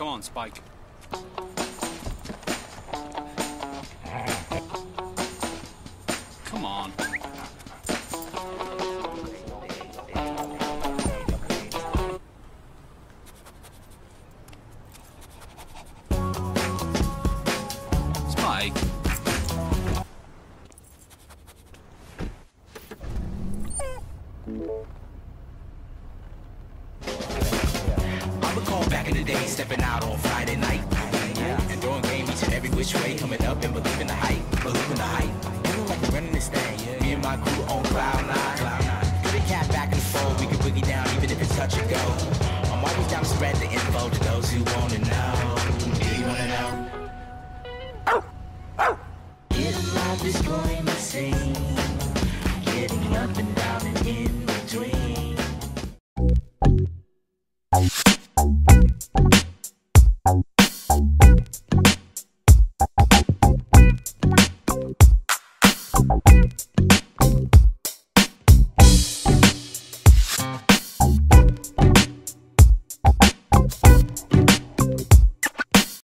Come on, Spike. Come on. Spike. Stepping out on Friday night and throwing game each and every which way, coming up and believing the hype, Feeling like we're running this thing. Me and my crew on cloud nine. Put the cat back in the fold, we can boogie down even if it's touch or go. I'm always down to spread the info to those who wanna know. Do you wanna know? If life is going to sing, getting up and down and in between.